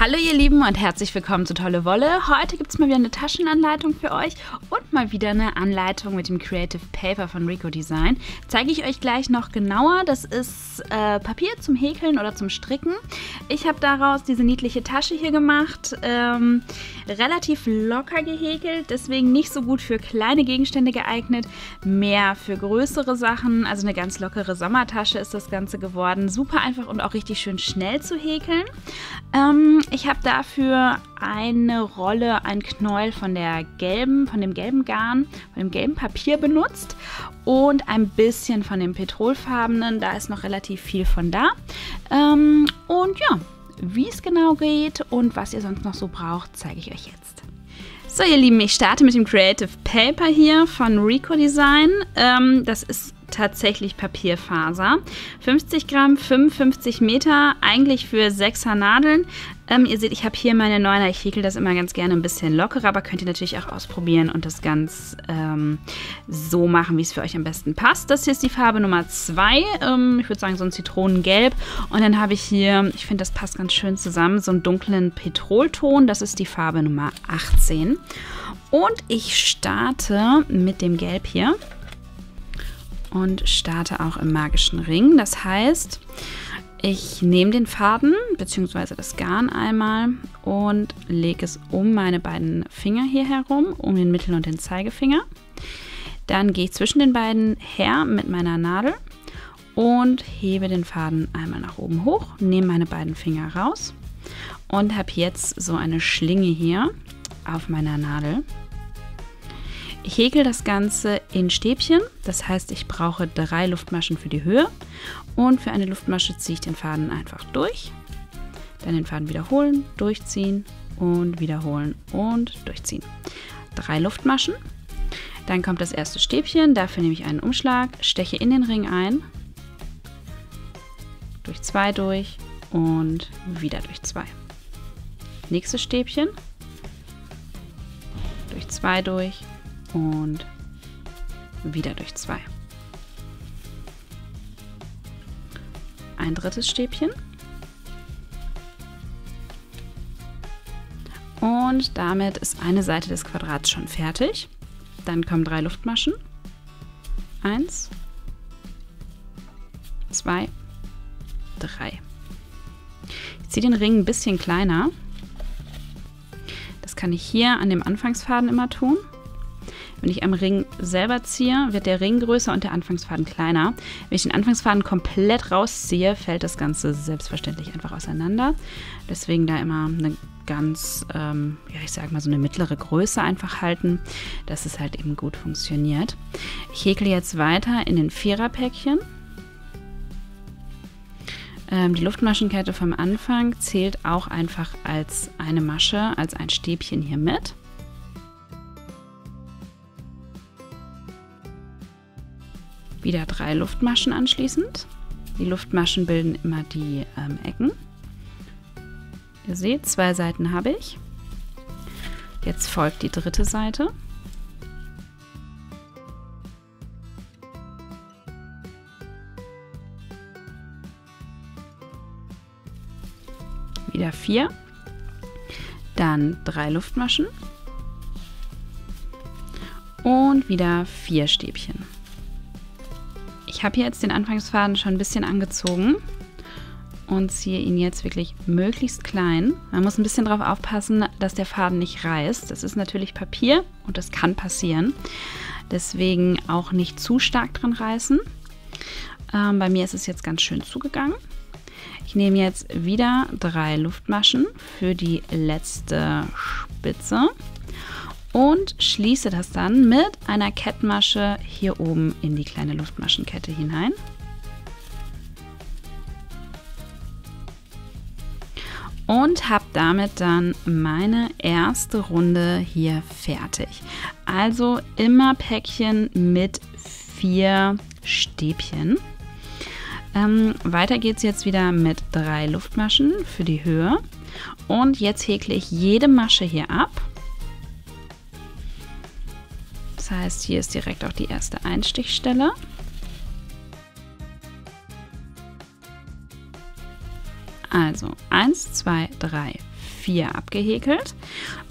Hallo ihr Lieben und herzlich willkommen zu Tolle Wolle. Heute gibt es mal wieder eine Taschenanleitung für euch und mal wieder eine Anleitung mit dem Creative Paper von Rico Design. Zeige ich euch gleich noch genauer. Das ist Papier zum Häkeln oder zum Stricken. Ich habe daraus diese niedliche Tasche hier gemacht, relativ locker gehäkelt, deswegen nicht so gut für kleine Gegenstände geeignet, mehr für größere Sachen. Also eine ganz lockere Sommertasche ist das Ganze geworden. Super einfach und auch richtig schön schnell zu häkeln. Ich habe dafür eine Rolle, ein Knäuel von dem gelben Papier benutzt und ein bisschen von dem petrolfarbenen, da ist noch relativ viel von da. Und ja, wie es genau geht und was ihr sonst noch so braucht, zeige ich euch jetzt. So ihr Lieben, ich starte mit dem Creative Paper hier von Rico Design. Das ist tatsächlich Papierfaser. 50 Gramm, 55 Meter, eigentlich für 6er Nadeln. Ihr seht, ich habe hier meine 9er. Ich häkel das immer ganz gerne ein bisschen lockerer, aber könnt ihr natürlich auch ausprobieren und das ganz so machen, wie es für euch am besten passt. Das hier ist die Farbe Nummer 2. Ich würde sagen, so ein Zitronengelb. Und dann habe ich hier, ich finde, das passt ganz schön zusammen, so einen dunklen Petrolton. Das ist die Farbe Nummer 18. Und ich starte mit dem Gelb hier. Und starte auch im magischen Ring. Das heißt, ich nehme den Faden bzw. das Garn einmal und lege es um meine beiden Finger hier herum, um den Mittel- und den Zeigefinger. Dann gehe ich zwischen den beiden her mit meiner Nadel und hebe den Faden einmal nach oben hoch, nehme meine beiden Finger raus und habe jetzt so eine Schlinge hier auf meiner Nadel. Ich häkel das Ganze in Stäbchen, das heißt, ich brauche 3 Luftmaschen für die Höhe und für eine Luftmasche ziehe ich den Faden einfach durch, dann den Faden wiederholen, durchziehen und wiederholen und durchziehen. 3 Luftmaschen, dann kommt das erste Stäbchen, dafür nehme ich einen Umschlag, steche in den Ring ein, durch 2 durch und wieder durch 2. Nächstes Stäbchen, durch 2 durch. Und wieder durch 2. Ein drittes Stäbchen. Und damit ist eine Seite des Quadrats schon fertig. Dann kommen 3 Luftmaschen. 1, 2, 3. Ich ziehe den Ring ein bisschen kleiner. Das kann ich hier an dem Anfangsfaden immer tun. Wenn ich am Ring selber ziehe, wird der Ring größer und der Anfangsfaden kleiner. Wenn ich den Anfangsfaden komplett rausziehe, fällt das Ganze selbstverständlich einfach auseinander. Deswegen da immer eine ganz, ja, ich sag mal so eine mittlere Größe einfach halten, dass es halt eben gut funktioniert. Ich häkle jetzt weiter in den Viererpäckchen. Die Luftmaschenkette vom Anfang zählt auch einfach als eine Masche, als ein Stäbchen hier mit. Wieder 3 Luftmaschen anschließend. Die Luftmaschen bilden immer die Ecken. Ihr seht, 2 Seiten habe ich. Jetzt folgt die dritte Seite. Wieder 4. Dann 3 Luftmaschen. Und wieder 4 Stäbchen. Ich habe hier jetzt den Anfangsfaden schon ein bisschen angezogen und ziehe ihn jetzt wirklich möglichst klein. Man muss ein bisschen darauf aufpassen, dass der Faden nicht reißt. Das ist natürlich Papier und das kann passieren. Deswegen auch nicht zu stark dran reißen. Bei mir ist es jetzt ganz schön zugegangen. Ich nehme jetzt wieder 3 Luftmaschen für die letzte Spitze. Und schließe das dann mit einer Kettmasche hier oben in die kleine Luftmaschenkette hinein. Und habe damit dann meine erste Runde hier fertig. Also immer Päckchen mit 4 Stäbchen. Weiter geht es jetzt wieder mit 3 Luftmaschen für die Höhe. Und jetzt häkle ich jede Masche hier ab. Das heißt, hier ist direkt auch die erste Einstichstelle. Also 1, 2, 3, 4 abgehäkelt.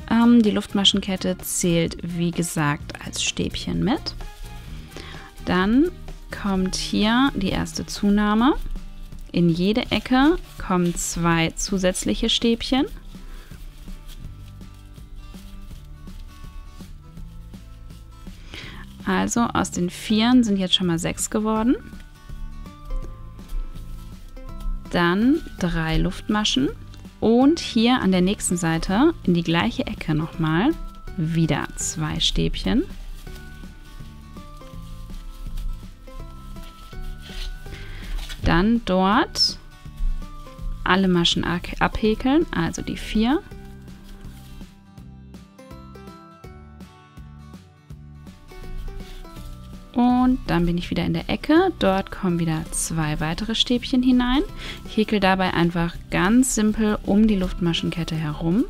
Die Luftmaschenkette zählt, wie gesagt, als Stäbchen mit. Dann kommt hier die erste Zunahme. In jede Ecke kommen 2 zusätzliche Stäbchen. Also aus den 4 sind jetzt schon mal 6 geworden. Dann 3 Luftmaschen und hier an der nächsten Seite in die gleiche Ecke nochmal wieder 2 Stäbchen. Dann dort alle Maschen abhäkeln, also die 4. Und dann bin ich wieder in der Ecke, dort kommen wieder 2 weitere Stäbchen hinein. Ich häkel dabei einfach ganz simpel um die Luftmaschenkette herum.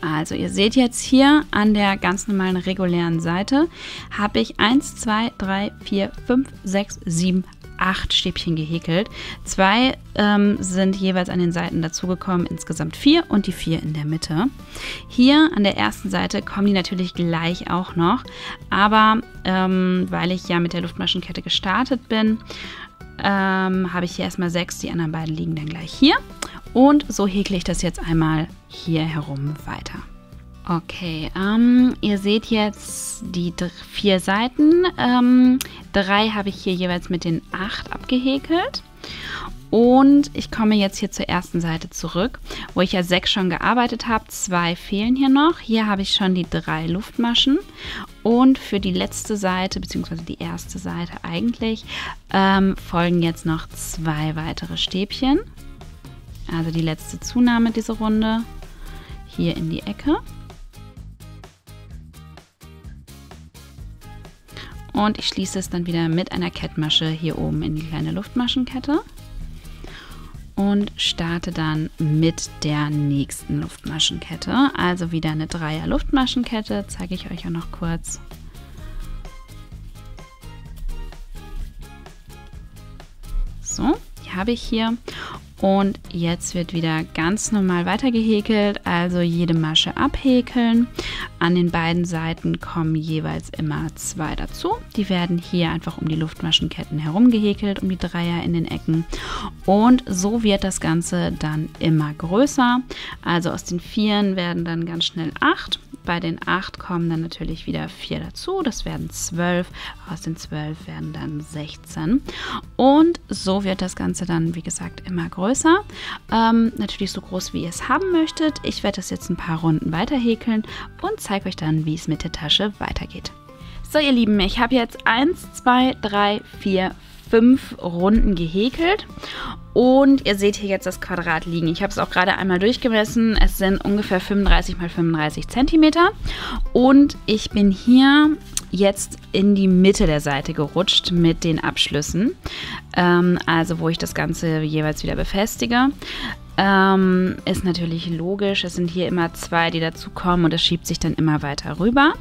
Also ihr seht jetzt hier an der ganz normalen regulären Seite habe ich 1, 2, 3, 4, 5, 6, 7, 8 Stäbchen gehäkelt. 2 sind jeweils an den Seiten dazugekommen, insgesamt 4 und die 4 in der Mitte. Hier an der ersten Seite kommen die natürlich gleich auch noch, aber weil ich ja mit der Luftmaschenkette gestartet bin, habe ich hier erstmal 6, die anderen beiden liegen dann gleich hier. Und so häkle ich das jetzt einmal hier herum weiter. Okay, ihr seht jetzt die 4 Seiten. 3 habe ich hier jeweils mit den 8 abgehäkelt. Und ich komme jetzt hier zur ersten Seite zurück, wo ich ja 6 schon gearbeitet habe. 2 fehlen hier noch. Hier habe ich schon die 3 Luftmaschen. Und für die letzte Seite, beziehungsweise die erste Seite eigentlich, folgen jetzt noch 2 weitere Stäbchen. Also die letzte Zunahme dieser Runde, hier in die Ecke. Und ich schließe es dann wieder mit einer Kettmasche hier oben in die kleine Luftmaschenkette und starte dann mit der nächsten Luftmaschenkette. Also wieder eine 3er Luftmaschenkette, zeige ich euch auch noch kurz. So, die habe ich hier. Und jetzt wird wieder ganz normal weitergehäkelt, also jede Masche abhäkeln. An den beiden Seiten kommen jeweils immer 2 dazu. Die werden hier einfach um die Luftmaschenketten herum gehäkelt, um die 3er in den Ecken. Und so wird das Ganze dann immer größer. Also aus den 4 werden dann ganz schnell 8. Bei den 8 kommen dann natürlich wieder 4 dazu, das werden 12, aus den 12 werden dann 16 und so wird das Ganze dann, wie gesagt, immer größer. Natürlich so groß, wie ihr es haben möchtet. Ich werde das jetzt ein paar Runden weiter häkeln und zeige euch dann, wie es mit der Tasche weitergeht. So ihr Lieben, ich habe jetzt 1, 2, 3, 4, 5 Runden gehäkelt und ihr seht hier jetzt das Quadrat liegen. Ich habe es auch gerade einmal durchgemessen. Es sind ungefähr 35 x 35 cm und ich bin hier jetzt in die Mitte der Seite gerutscht mit den Abschlüssen, also wo ich das Ganze jeweils wieder befestige. Ist natürlich logisch, es sind hier immer 2, die dazukommen und es schiebt sich dann immer weiter rüber.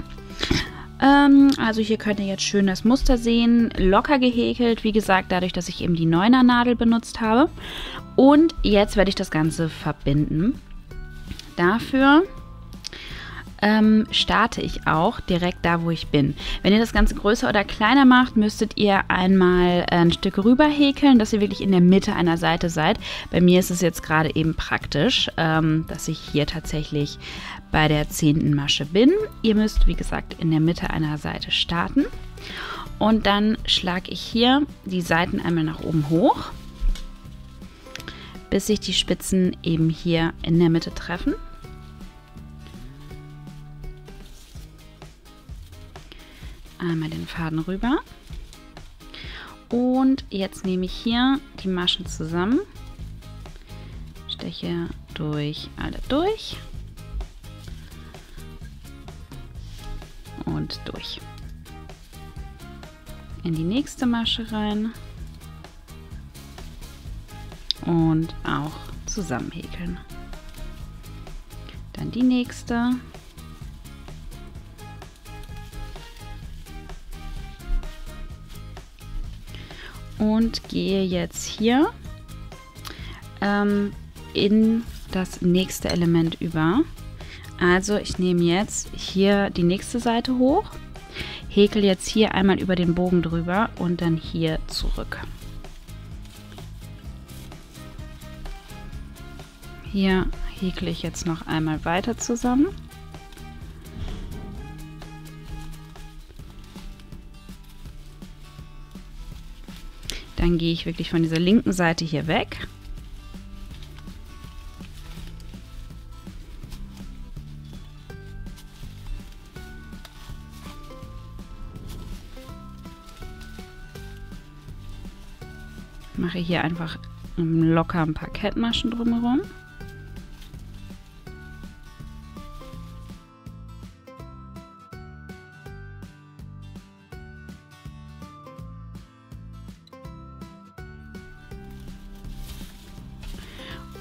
Also hier könnt ihr jetzt schön das Muster sehen, locker gehäkelt, wie gesagt, dadurch, dass ich eben die 9er Nadel benutzt habe. Und jetzt werde ich das Ganze verbinden. Dafür starte ich auch direkt da, wo ich bin. Wenn ihr das Ganze größer oder kleiner macht, müsstet ihr einmal ein Stück rüber häkeln, dass ihr wirklich in der Mitte einer Seite seid. Bei mir ist es jetzt gerade eben praktisch, dass ich hier tatsächlich bei der 10. Masche bin. Ihr müsst, wie gesagt, in der Mitte einer Seite starten und dann schlage ich hier die Seiten einmal nach oben hoch, bis sich die Spitzen eben hier in der Mitte treffen. Einmal den Faden rüber und jetzt nehme ich hier die Maschen zusammen, steche durch alle durch und durch in die nächste Masche rein und auch zusammen häkeln, dann die nächste und gehe jetzt hier in das nächste Element über. Also ich nehme jetzt hier die nächste Seite hoch, häkel jetzt hier einmal über den Bogen drüber und dann hier zurück. Hier häkle ich jetzt noch einmal weiter zusammen. Dann gehe ich wirklich von dieser linken Seite hier weg. Mache hier einfach locker ein paar Kettmaschen drumherum.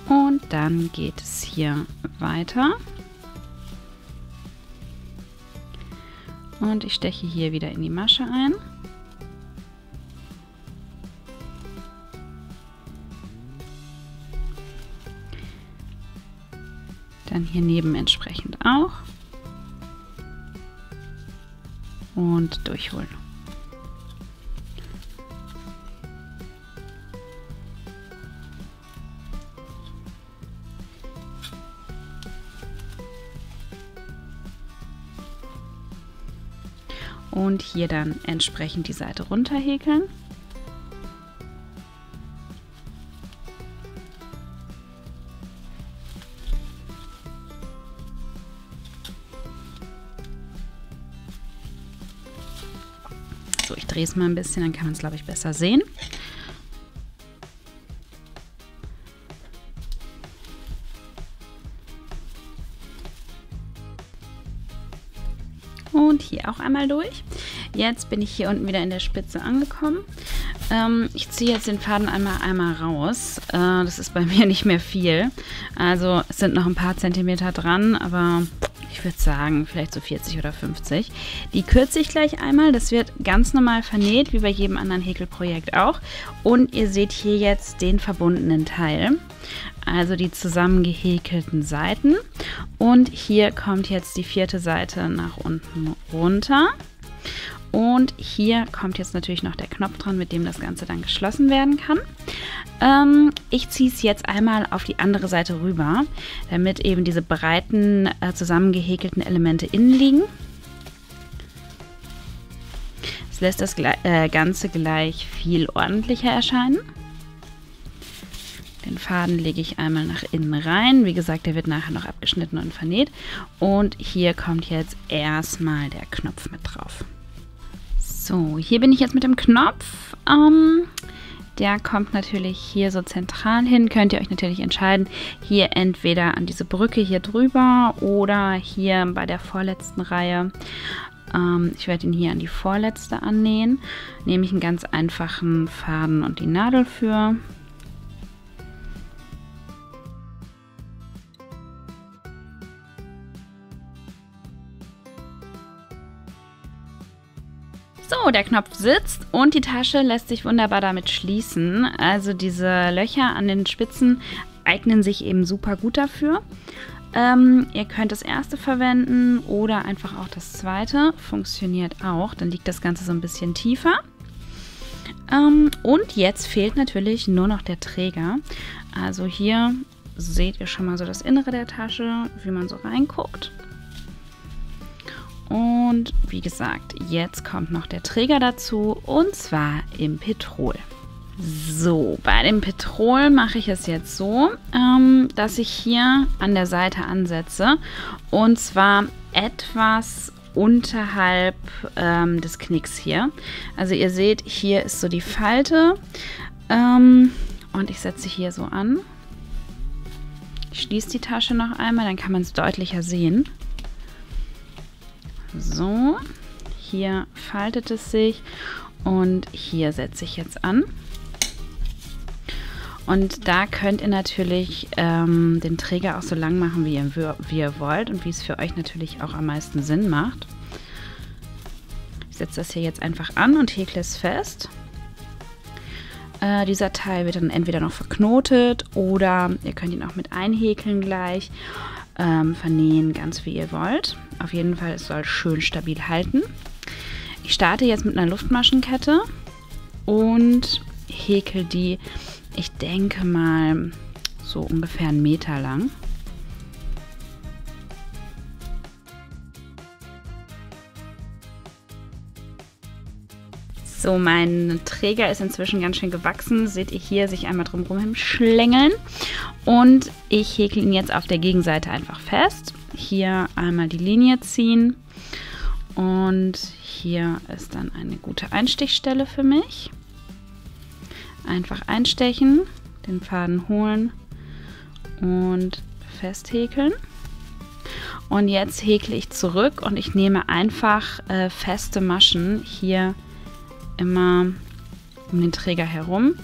Und dann geht es hier weiter. Und ich steche hier wieder in die Masche ein. Dann hier neben entsprechend auch. Und durchholen. Und hier dann entsprechend die Seite runter häkeln. So, ich drehe es mal ein bisschen, dann kann man es, glaube ich, besser sehen. Und hier auch einmal durch. Jetzt bin ich hier unten wieder in der Spitze angekommen. Ich ziehe jetzt den Faden einmal raus. Das ist bei mir nicht mehr viel. Also es sind noch ein paar Zentimeter dran, aber ich würde sagen vielleicht so 40 oder 50. Die kürze ich gleich einmal. Das wird ganz normal vernäht, wie bei jedem anderen Häkelprojekt auch. Und ihr seht hier jetzt den verbundenen Teil. Also die zusammengehäkelten Seiten. Und hier kommt jetzt die vierte Seite nach unten runter. Und hier kommt jetzt natürlich noch der Knopf dran, mit dem das Ganze dann geschlossen werden kann. Ich ziehe es jetzt einmal auf die andere Seite rüber, damit eben diese breiten, zusammengehäkelten Elemente innen liegen. Das lässt das Ganze gleich viel ordentlicher erscheinen. Den Faden lege ich einmal nach innen rein. Wie gesagt, der wird nachher noch abgeschnitten und vernäht. Und hier kommt jetzt erstmal der Knopf mit drauf. So, hier bin ich jetzt mit dem Knopf. Der kommt natürlich hier so zentral hin. Könnt ihr euch natürlich entscheiden, hier entweder an diese Brücke hier drüber oder hier bei der vorletzten Reihe. Ich werde ihn hier an die vorletzte annähen. Nehme ich einen ganz einfachen Faden und die Nadel für. So, der Knopf sitzt und die Tasche lässt sich wunderbar damit schließen. Also diese Löcher an den Spitzen eignen sich eben super gut dafür. Ihr könnt das erste verwenden oder einfach auch das zweite. Funktioniert auch, dann liegt das Ganze so ein bisschen tiefer. Und jetzt fehlt natürlich nur noch der Träger. Also hier seht ihr schon mal so das Innere der Tasche, wie man so reinguckt. Und wie gesagt, jetzt kommt noch der Träger dazu und zwar im Petrol. So, bei dem Petrol mache ich es jetzt so, dass ich hier an der Seite ansetze und zwar etwas unterhalb des Knicks hier. Also ihr seht, hier ist so die Falte und ich setze hier so an. Ich schließe die Tasche noch einmal, dann kann man es deutlicher sehen. So, hier faltet es sich und hier setze ich jetzt an. Und da könnt ihr natürlich den Träger auch so lang machen, wie ihr wollt und wie es für euch natürlich auch am meisten Sinn macht. Ich setze das hier jetzt einfach an und häkle es fest. Dieser Teil wird dann entweder noch verknotet oder ihr könnt ihn auch mit einhäkeln gleich, vernähen, ganz wie ihr wollt. Auf jeden Fall, es soll schön stabil halten. Ich starte jetzt mit einer Luftmaschenkette und häkel die, ich denke mal, so ungefähr 1 Meter lang. So, mein Träger ist inzwischen ganz schön gewachsen. Seht ihr hier, sich einmal drumherum schlängeln. Und ich häkle ihn jetzt auf der Gegenseite einfach fest. Hier einmal die Linie ziehen. Und hier ist dann eine gute Einstichstelle für mich. Einfach einstechen, den Faden holen und festhäkeln. Und jetzt häkle ich zurück und ich nehme einfach feste Maschen hier immer um den Träger herum.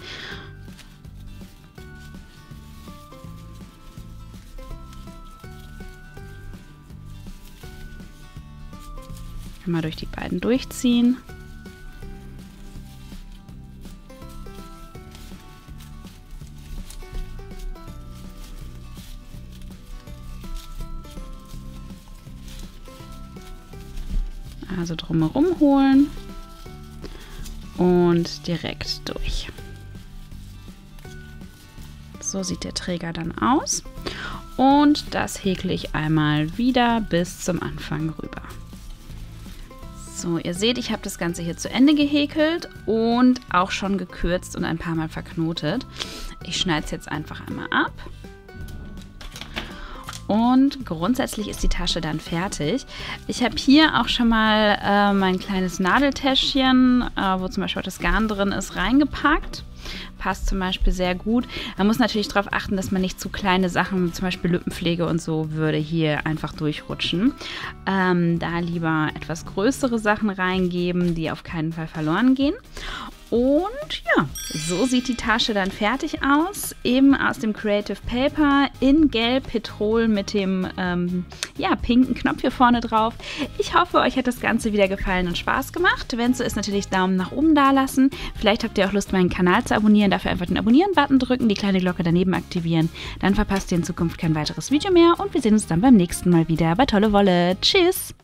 Immer durch die beiden durchziehen. Also drumherum holen. Und direkt durch. So sieht der Träger dann aus. Und das häkle ich einmal wieder bis zum Anfang rüber. So, ihr seht, ich habe das Ganze hier zu Ende gehäkelt und auch schon gekürzt und ein paar Mal verknotet. Ich schneide es jetzt einfach einmal ab. Und grundsätzlich ist die Tasche dann fertig. Ich habe hier auch schon mal mein kleines Nadeltäschchen, wo zum Beispiel das Garn drin ist, reingepackt. Passt zum Beispiel sehr gut. Man muss natürlich darauf achten, dass man nicht zu kleine Sachen, zum Beispiel Lippenpflege und so, würde hier einfach durchrutschen. Da lieber etwas größere Sachen reingeben, die auf keinen Fall verloren gehen. Und ja, so sieht die Tasche dann fertig aus, eben aus dem Creative Paper in Gelb Petrol mit dem ja, pinken Knopf hier vorne drauf. Ich hoffe, euch hat das Ganze wieder gefallen und Spaß gemacht. Wenn es so ist, natürlich Daumen nach oben da lassen. Vielleicht habt ihr auch Lust, meinen Kanal zu abonnieren. Dafür einfach den Abonnieren-Button drücken, die kleine Glocke daneben aktivieren. Dann verpasst ihr in Zukunft kein weiteres Video mehr und wir sehen uns dann beim nächsten Mal wieder bei Tolle Wolle. Tschüss!